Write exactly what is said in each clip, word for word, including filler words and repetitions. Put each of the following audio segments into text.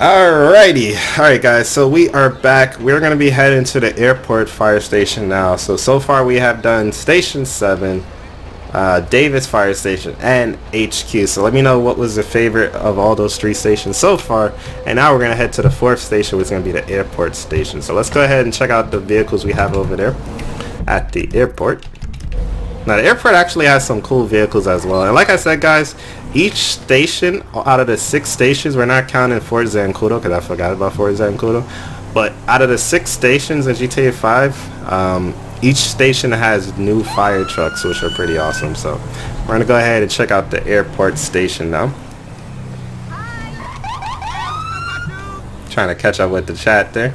Alrighty, alright guys, so we are back. We're going to be heading to the airport fire station now. So, so far we have done Station seven, uh, Davis Fire Station, and H Q. So let me know what was the favorite of all those three stations so far. And now we're going to head to the fourth station, which is going to be the airport station. So let's go ahead and check out the vehicles we have over there at the airport. Now the airport actually has some cool vehicles as well, and like I said guys, each station out of the six stations, we're not counting Fort Zancudo because I forgot about Fort Zancudo, but out of the six stations in G T A five, um, each station has new fire trucks which are pretty awesome. So we're going to go ahead and check out the airport station now. Trying to catch up with the chat there.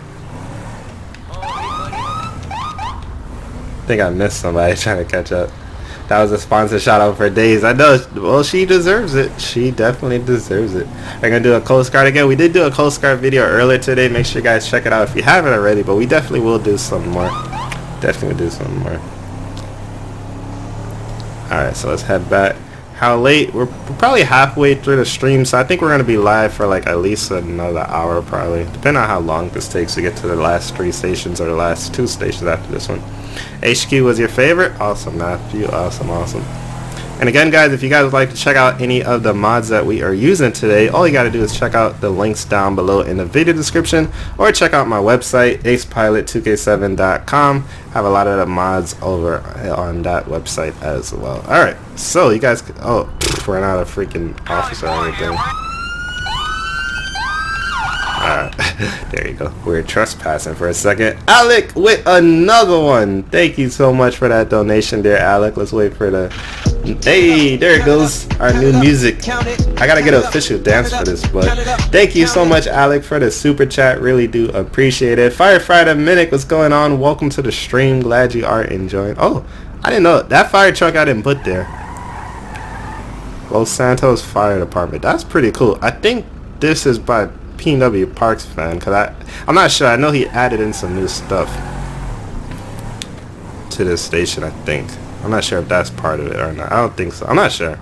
I think I missed somebody trying to catch up. That was a sponsor shout out for days. I know. Well, she deserves it. She definitely deserves it. We're gonna do a Coast Guard again. We did do a Coast Guard video earlier today. Make sure you guys check it out if you haven't already. But we definitely will do some more. Definitely will do some more. All right, so let's head back. How late? We're probably halfway through the stream, so I think we're gonna be live for like at least another hour, probably. Depending on how long this takes to get to the last three stations or the last two stations after this one. H Q was your favorite? Awesome, Matthew. Awesome, awesome. And again, guys, if you guys would like to check out any of the mods that we are using today, all you got to do is check out the links down below in the video description, or check out my website, acepilot two k seven dot com. I have a lot of the mods over on that website as well. All right, so you guys, oh, pff, we're not a freaking officer or anything. Uh, there you go. We're trespassing for a second. Alec with another one. Thank you so much for that donation there, Alec. Let's wait for the... Hey, there it goes. Our new music. I gotta get an official dance for this, but thank you so much, Alec, for the super chat. Really do appreciate it. Firefighter Minnick, what's going on? Welcome to the stream. Glad you are enjoying. Oh, I didn't know. That fire truck I didn't put there. Los Santos Fire Department. That's pretty cool. I think this is by... P W Parks fan, because I I'm not sure. I know he added in some new stuff to this station, I think. I'm not sure if that's part of it or not. I don't think so. I'm not sure.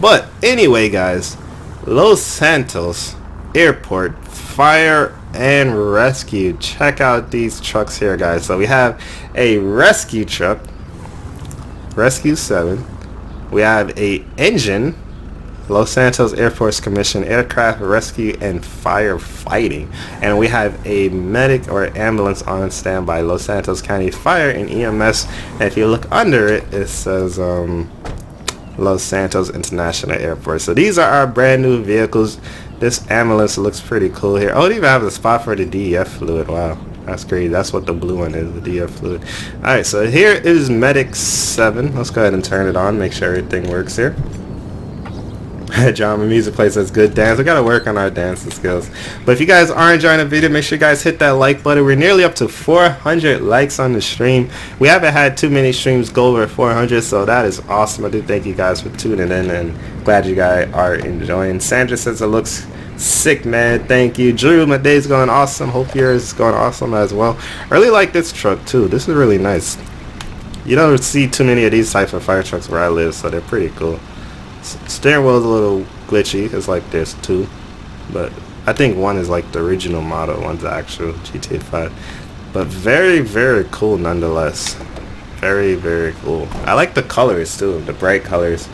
But anyway guys, Los Santos Airport Fire and Rescue. Check out these trucks here guys. So we have a rescue truck, Rescue seven. We have a engine, Los Santos Air Force Commission, Aircraft Rescue and Firefighting. And we have a medic or ambulance on standby, Los Santos County Fire and E M S. And if you look under it, it says um, Los Santos International Airport. So these are our brand new vehicles. This ambulance looks pretty cool here. Oh, it even have a spot for the D E F fluid. Wow, that's great. That's what the blue one is, the D E F fluid. All right, so here is Medic seven. Let's go ahead and turn it on, make sure everything works here. Drama music plays as good dance. We gotta work on our dancing skills. But if you guys are enjoying the video, make sure you guys hit that like button. We're nearly up to four hundred likes on the stream. We haven't had too many streams go over four hundred, so that is awesome. I do thank you guys for tuning in, and glad you guys are enjoying. Sandra says it looks sick, man. Thank you, Drew. My day's going awesome. Hope yours is going awesome as well. I really like this truck too. This is really nice. You don't see too many of these types of fire trucks where I live, so they're pretty cool. Steering wheel is a little glitchy. It's like there's two, but I think one is like the original model, one's the actual G T A five. But very, very cool nonetheless. Very, very cool. I like the colors too, the bright colors.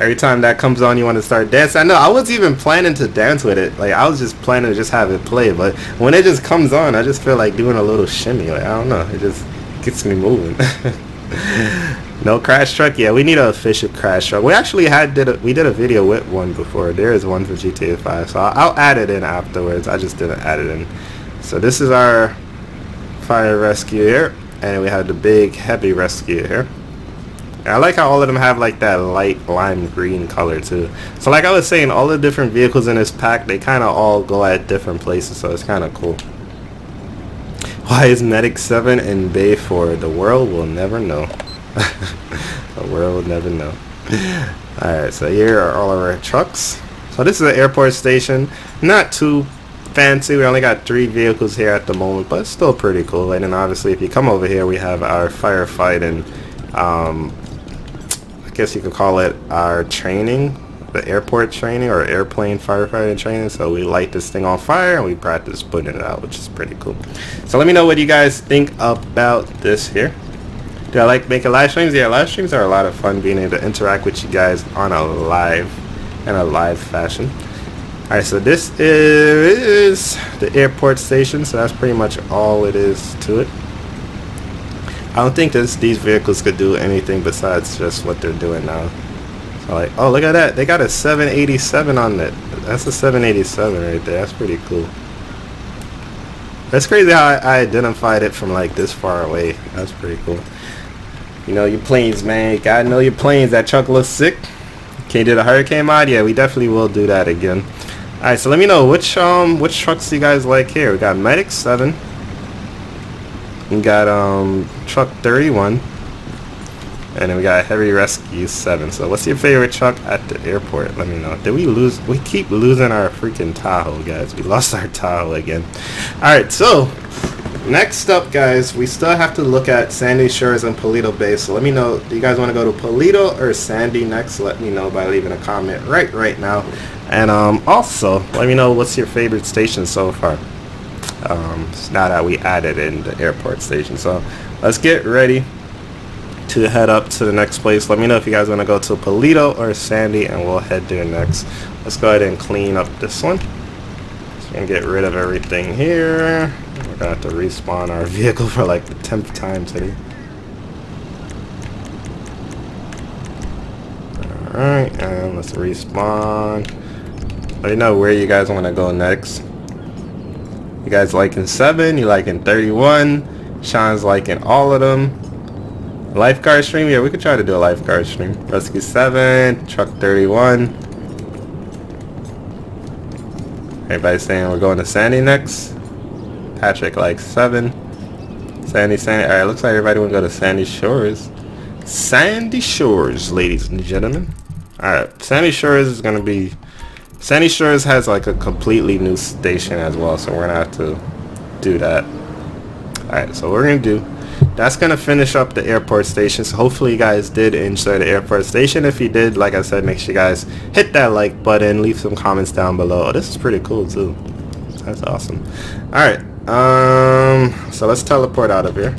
Every time that comes on, you want to start dancing. I know I wasn't even planning to dance with it. Like I was just planning to just have it play, but when it just comes on, I just feel like doing a little shimmy. Like I don't know, it just gets me moving. No crash truck? Yeah, we need an official crash truck. We actually had did a, we did a video with one before. There is one for G T A five, so I'll, I'll add it in afterwards. I just didn't add it in. So this is our fire rescue here, and we have the big heavy rescue here. And I like how all of them have like that light lime green color too. So like I was saying, all the different vehicles in this pack, they kind of all go at different places, so it's kind of cool. Why is Medic seven in Bay four? The world will never know. The world will never know. Alright, so here are all of our trucks. So this is an airport station. Not too fancy. We only got three vehicles here at the moment, but it's still pretty cool. And then obviously if you come over here, we have our firefighting, um, I guess you could call it our training the airport training or airplane firefighting training. So we light this thing on fire and we practice putting it out, which is pretty cool. So let me know what you guys think about this here. Do I like making live streams? Yeah, live streams are a lot of fun, being able to interact with you guys on a live, in a live fashion. Alright, so this is the airport station, so that's pretty much all it is to it. I don't think this, these vehicles could do anything besides just what they're doing now. So like, oh, look at that, they got a seven eighty-seven on it. That's a seven eighty-seven right there, that's pretty cool. That's crazy how I, I identified it from like this far away, that's pretty cool. You know your planes, man, you gotta know your planes. That truck looks sick. Can you do the hurricane mod? Yeah, we definitely will do that again. Alright, so let me know which um which trucks you guys like here. We got Medic seven. We got um truck thirty-one. And then we got Heavy Rescue seven. So what's your favorite truck at the airport? Let me know. Did we lose? We keep losing our freaking Tahoe, guys. We lost our Tahoe again. Alright, so next up, guys, we still have to look at Sandy Shores and Palito Bay. So let me know, do you guys want to go to Palito or Sandy next? Let me know by leaving a comment right right now. And um, also, let me know what's your favorite station so far. Um, now that we added in the airport station. So let's get ready to head up to the next place. Let me know if you guys want to go to Palito or Sandy, and we'll head there next. Let's go ahead and clean up this one. So we're gonna get rid of everything here. We're gonna have to respawn our vehicle for like the tenth time today. Alright, and let's respawn. Let me know where you guys want to go next. You guys liking seven, you liking thirty-one, Sean's liking all of them. Lifeguard stream, yeah, we could try to do a lifeguard stream. Rescue seven, truck thirty-one. Everybody's saying we're going to Sandy next. Patrick likes seven. Sandy, Sandy, alright, looks like everybody wanna go to Sandy Shores. Sandy Shores, ladies and gentlemen. Alright, Sandy Shores is gonna be, Sandy Shores has like a completely new station as well, so we're gonna have to do that. Alright, so what we're gonna do, that's gonna finish up the airport station. So hopefully you guys did enjoy the airport station. If you did, like I said, make sure you guys hit that like button, leave some comments down below. Oh, this is pretty cool too. That's awesome. Alright, um so let's teleport out of here.